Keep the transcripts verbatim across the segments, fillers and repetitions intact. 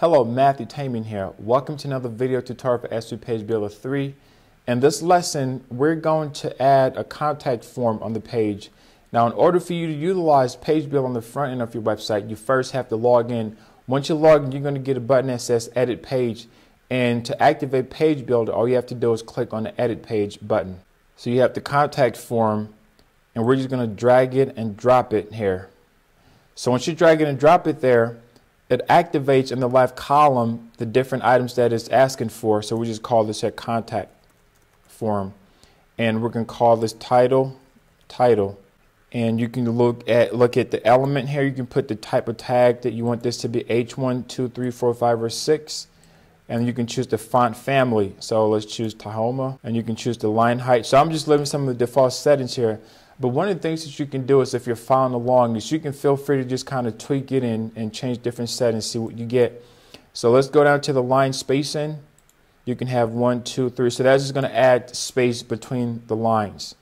Hello, Matthew Tamin here. Welcome to another video tutorial for S P Page Builder three. In this lesson, we're going to add a contact form on the page. Now, in order for you to utilize Page Builder on the front end of your website, you first have to log in. Once you log in, you're going to get a button that says Edit Page. And to activate Page Builder, all you have to do is click on the Edit Page button. So you have the contact form, and we're just going to drag it and drop it here. So once you drag it and drop it there, it activates in the left column the different items that it's asking for. So we just call this a contact form, and we're going to call this title, title. And you can look at look at the element here. You can put the type of tag that you want this to be, H one, two, three, four, five, or six. And you can choose the font family. So let's choose Tahoma, and you can choose the line height. So I'm just leaving some of the default settings here. But one of the things that you can do is, if you're following along, is you can feel free to just kind of tweak it in and change different settings, see what you get. So let's go down to the line spacing. You can have one, two, three. So that's just going to add space between the lines.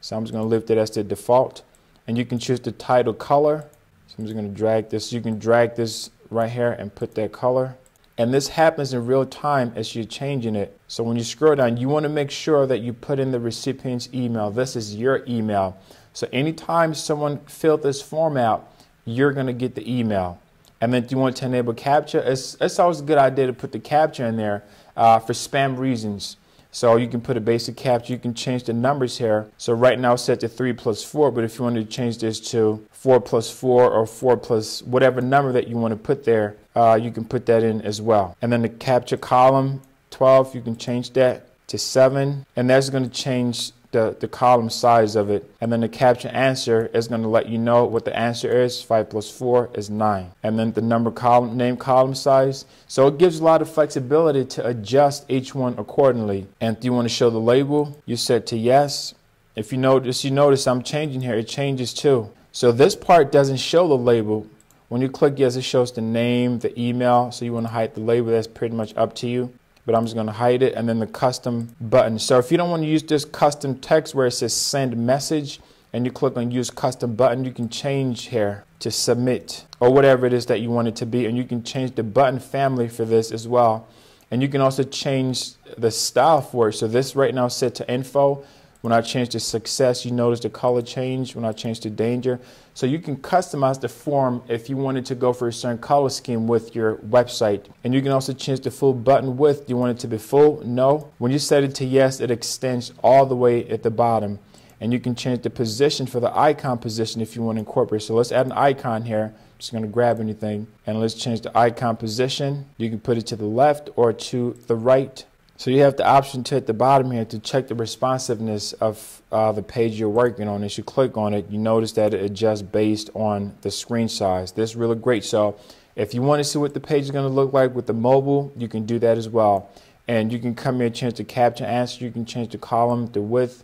So I'm just going to leave that as the default. And you can choose the title color. So I'm just going to drag this. You can drag this right here and put that color. And this happens in real time as you're changing it. So when you scroll down, you want to make sure that you put in the recipient's email. This is your email. So anytime someone filled this form out, you're going to get the email. And then if you want to enable CAPTCHA, it's, it's always a good idea to put the CAPTCHA in there uh, for spam reasons. So you can put a basic CAPTCHA. You can change the numbers here. So right now it's set to three plus four, but if you want to change this to four plus four or four plus whatever number that you want to put there, uh, you can put that in as well. And then the CAPTCHA column, twelve, you can change that to seven. And that's going to change the, the column size of it. And then the CAPTCHA answer is going to let you know what the answer is. five plus four is nine. And then the number column, name column size. So it gives a lot of flexibility to adjust each one accordingly. And if you want to show the label, you set to yes. If you notice, you notice I'm changing here, it changes too. So this part doesn't show the label. When you click yes, it shows the name, the email. So you want to hide the label, that's pretty much up to you. But I'm just going to hide it. And then the custom button. So if you don't want to use this custom text where it says send message and you click on use custom button, you can change here to submit or whatever it is that you want it to be. And you can change the button family for this as well. And you can also change the style for it. So this right now is set to info. When I change to success, you notice the color change. When I change to danger. So you can customize the form if you wanted to go for a certain color scheme with your website. And you can also change the full button width. Do you want it to be full? No. When you set it to yes, it extends all the way at the bottom. And you can change the position for the icon position if you want to incorporate. So let's add an icon here. I'm just going to grab anything. And let's change the icon position. You can put it to the left or to the right. So you have the option to at the bottom here to check the responsiveness of uh, the page you're working on. As you click on it, you notice that it adjusts based on the screen size. This is really great. So if you want to see what the page is going to look like with the mobile, you can do that as well. And you can come here and change the CAPTCHA answer. You can change the column, the width,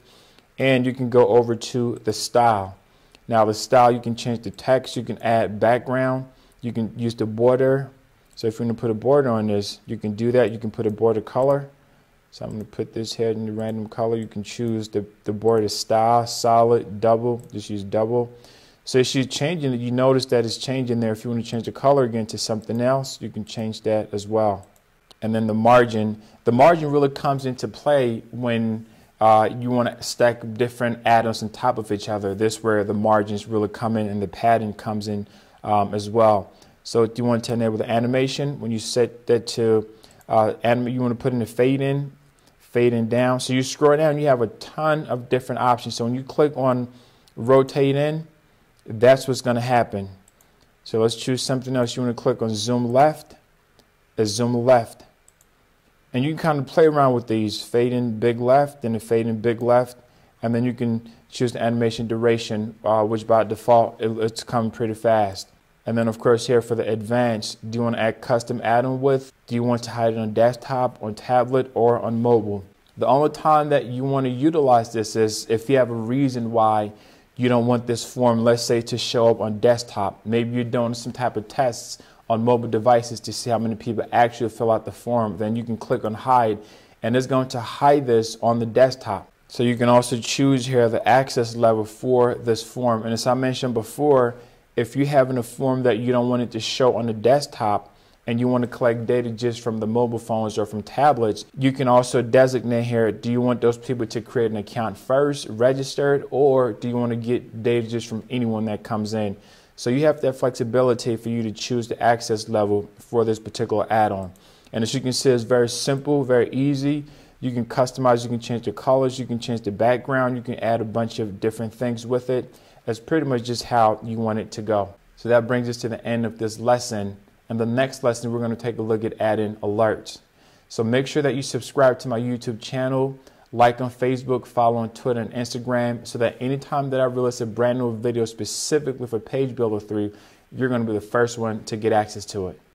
and you can go over to the style. Now the style, you can change the text. You can add background. You can use the border. So if you want to put a border on this, you can do that. You can put a border color. So I'm going to put this head in the random color. You can choose the, the border style, solid, double. Just use double. So as you're changing it, you notice that it's changing there. If you want to change the color again to something else, you can change that as well. And then the margin. The margin really comes into play when uh, you want to stack different add-ons on top of each other. This is where the margins really come in and the padding comes in um, as well. So if you want to enable the animation, when you set that to Uh, and you want to put in a fade in, fade in down. So you scroll down, you have a ton of different options. So when you click on rotate in, that's what's going to happen. So let's choose something else. You want to click on zoom left, is zoom left. And you can kind of play around with these, fade in big left, then a fade in big left. And then you can choose the animation duration, uh, which by default, it, it's coming pretty fast. And then, of course, here for the advanced, do you want to add custom add-on width? Do you want to hide it on desktop, on tablet, or on mobile? The only time that you want to utilize this is if you have a reason why you don't want this form, let's say, to show up on desktop. Maybe you're doing some type of tests on mobile devices to see how many people actually fill out the form. Then you can click on hide, and it's going to hide this on the desktop. So you can also choose here the access level for this form. And as I mentioned before, if you're having a form that you don't want it to show on the desktop, and you want to collect data just from the mobile phones or from tablets, you can also designate here, do you want those people to create an account first, registered, or do you want to get data just from anyone that comes in? So you have that flexibility for you to choose the access level for this particular add-on. And as you can see, it's very simple, very easy. You can customize, you can change the colors, you can change the background, you can add a bunch of different things with it. That's pretty much just how you want it to go. So that brings us to the end of this lesson. And the next lesson, we're going to take a look at adding alerts. So make sure that you subscribe to my YouTube channel, like on Facebook, follow on Twitter and Instagram, so that anytime that I release a brand new video specifically for Page Builder three, you're going to be the first one to get access to it.